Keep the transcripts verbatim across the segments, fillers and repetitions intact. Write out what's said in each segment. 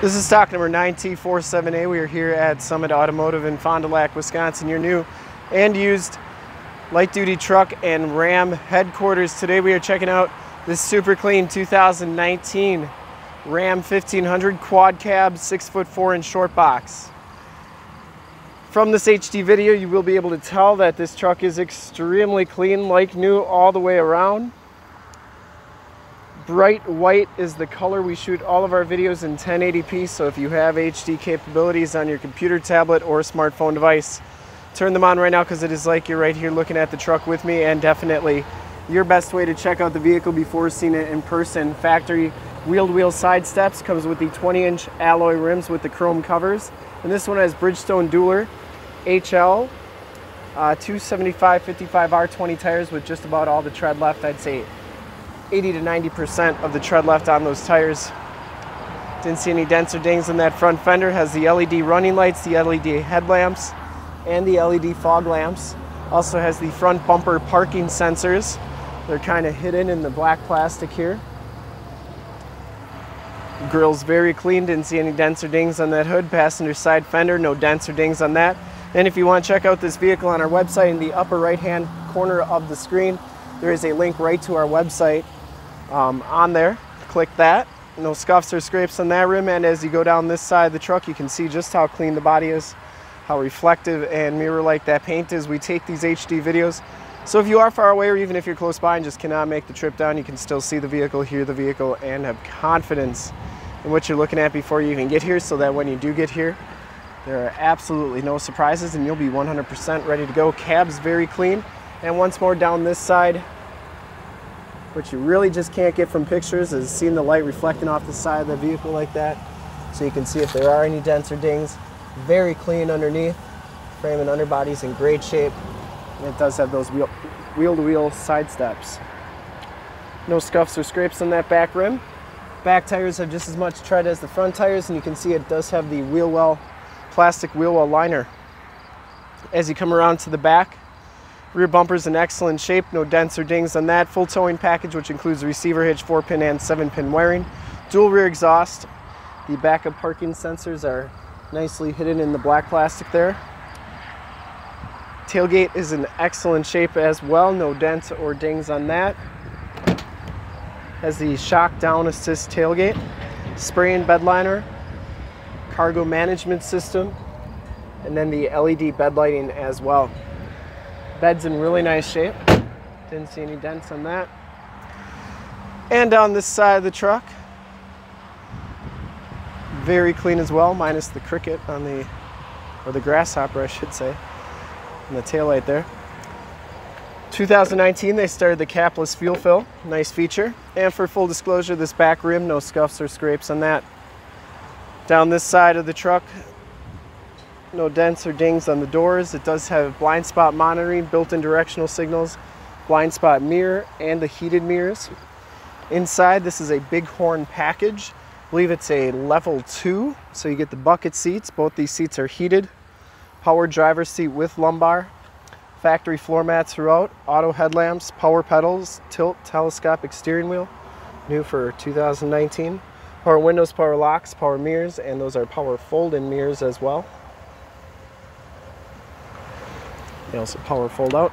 This is stock number nine T four seven A. We are here at Summit Automotive in Fond du Lac, Wisconsin, your new and used light-duty truck and Ram headquarters. Today we are checking out this super clean two thousand nineteen Ram fifteen hundred quad cab, six foot four inch short box. From this H D video, you will be able to tell that this truck is extremely clean, like new all the way around. Bright white is the color. We shoot all of our videos in ten eighty p, so if you have H D capabilities on your computer, tablet, or smartphone device, turn them on right now, because it is like you're right here looking at the truck with me, and definitely your best way to check out the vehicle before seeing it in person. Factory wheel-to-wheel side steps, comes with the twenty inch alloy rims with the chrome covers, and this one has Bridgestone Dueler H L uh, two seventy-five fifty-five R twenty tires with just about all the tread left. I'd say eighty to ninety percent of the tread left on those tires. Didn't see any dents or dings in that front fender. Has the L E D running lights, the L E D headlamps, and the L E D fog lamps. Also has the front bumper parking sensors. They're kind of hidden in the black plastic here. Grille's very clean. Didn't see any dents or dings on that hood. Passenger side fender, no dents or dings on that. And if you want to check out this vehicle on our website, in the upper right hand corner of the screen, there is a link right to our website. Um, on there, click that. No scuffs or scrapes on that rim, and as you go down this side of the truck, you can see just how clean the body is, how reflective and mirror-like that paint is. We take these H D videos, so if you are far away, or even if you're close by and just cannot make the trip down, you can still see the vehicle, hear the vehicle, and have confidence in what you're looking at before you even get here, so that when you do get here, there are absolutely no surprises and you'll be one hundred percent ready to go. Cab's very clean. And once more down this side, what you really just can't get from pictures is seeing the light reflecting off the side of the vehicle like that, so you can see if there are any dents or dings. Very clean underneath. Frame and underbody's in great shape. And it does have those wheel, wheel-to-wheel side steps. No scuffs or scrapes on that back rim. Back tires have just as much tread as the front tires, and you can see it does have the wheel well, plastic wheel well liner. As you come around to the back, rear bumper's in excellent shape, no dents or dings on that. Full towing package, which includes receiver hitch, four pin and seven pin wiring. Dual rear exhaust. The backup parking sensors are nicely hidden in the black plastic there. Tailgate is in excellent shape as well, no dents or dings on that. Has the shock down assist tailgate, spray and bed liner, cargo management system, and then the L E D bed lighting as well. Bed's in really nice shape. Didn't see any dents on that. And down this side of the truck, very clean as well, minus the cricket on the, or the grasshopper I should say, on the taillight there. two thousand nineteen, they started the capless fuel fill, nice feature. And for full disclosure, this back rim, no scuffs or scrapes on that. Down this side of the truck, no dents or dings on the doors. It does have blind spot monitoring, built-in directional signals, blind spot mirror, and the heated mirrors. Inside, this is a Bighorn package. I believe it's a level two, so you get the bucket seats. Both these seats are heated. Power driver's seat with lumbar. Factory floor mats throughout. Auto headlamps, power pedals, tilt, telescopic steering wheel. New for two thousand nineteen. Power windows, power locks, power mirrors, and those are power fold-in mirrors as well. They also power fold out.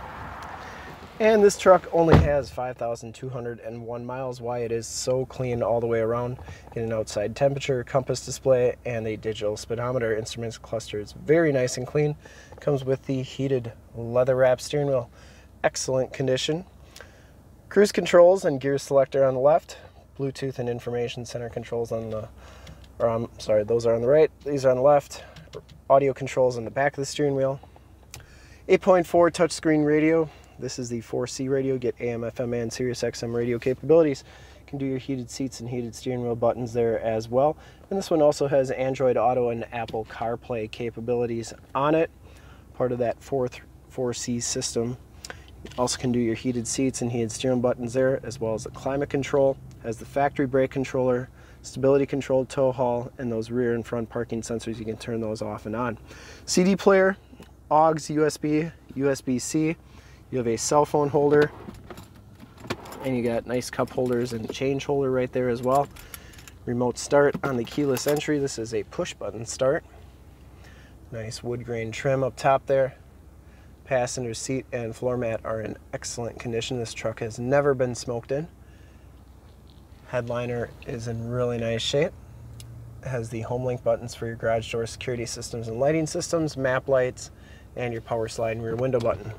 And this truck only has five thousand two hundred one miles. Why it is so clean all the way around. Get an outside temperature, compass display, and a digital speedometer. Instruments cluster is very nice and clean. Comes with the heated leather wrap steering wheel. Excellent condition. Cruise controls and gear selector on the left. Bluetooth and information center controls on the, or I'm sorry, those are on the right. These are on the left. Audio controls on the back of the steering wheel. eight point four touchscreen radio. This is the four C radio. Get A M F M and Sirius X M radio capabilities. You can do your heated seats and heated steering wheel buttons there as well. And this one also has Android Auto and Apple CarPlay capabilities on it. Part of that four C system. You also can do your heated seats and heated steering buttons there, as well as the climate control. Has the factory brake controller, stability control, tow haul, and those rear and front parking sensors. You can turn those off and on. C D player. A U X, U S B, U S B C, you have a cell phone holder, and you got nice cup holders and change holder right there as well. Remote start on the keyless entry. This is a push button start. Nice wood grain trim up top there. Passenger seat and floor mat are in excellent condition. This truck has never been smoked in. Headliner is in really nice shape. It has the home link buttons for your garage door security systems and lighting systems, map lights, and your power slide and rear window button.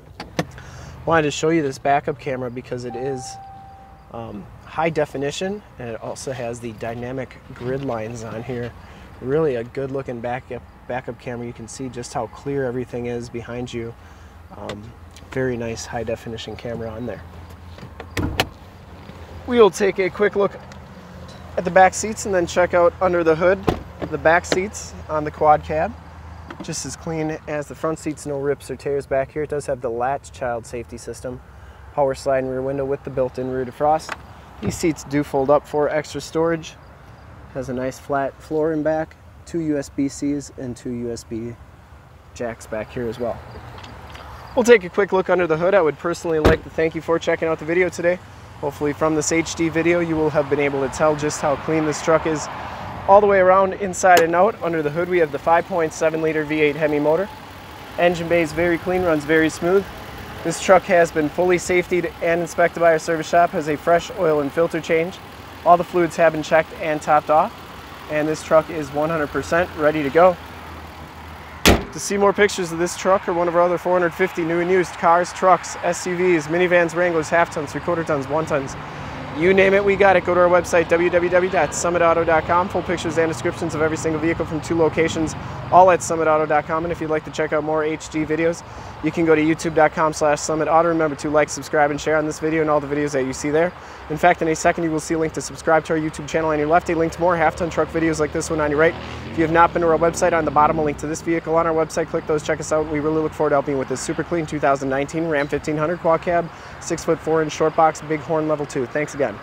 Wanted to show you this backup camera because it is um, high definition, and it also has the dynamic grid lines on here. Really a good looking backup backup camera. You can see just how clear everything is behind you. Um, very nice high definition camera on there. We will take a quick look at the back seats and then check out under the hood the back seats on the quad cab. Just as clean as the front seats, no rips or tears back here. It does have the latch child safety system, power slide and rear window with the built-in rear defrost. These seats do fold up for extra storage. Has a nice flat floor in back, two U S B Cs and two U S B jacks back here as well. We'll take a quick look under the hood. I would personally like to thank you for checking out the video today. Hopefully from this H D video you will have been able to tell just how clean this truck is all the way around, inside and out. Under the hood we have the five point seven liter V eight Hemi motor. Engine bay is very clean, runs very smooth. This truck has been fully safetied and inspected by our service shop, has a fresh oil and filter change. All the fluids have been checked and topped off, and this truck is one hundred percent ready to go. To see more pictures of this truck or one of our other four hundred fifty new and used cars, trucks, S U Vs, minivans, Wranglers, half tons, three quarter tons, one tons, you name it, we got it. Go to our website, w w w dot summit auto dot com. Full pictures and descriptions of every single vehicle from two locations, all at summit auto dot com. And if you'd like to check out more H D videos, you can go to youtube dot com slash summit auto. Remember to like, subscribe, and share on this video and all the videos that you see there. In fact, in a second, you will see a link to subscribe to our YouTube channel on your left, a link to more half-ton truck videos like this one on your right. If you have not been to our website, on the bottom, a link to this vehicle on our website. Click those, check us out. We really look forward to helping you with this super clean two thousand nineteen Ram fifteen hundred quad cab, six foot four inch short box, Bighorn level two. Thanks again.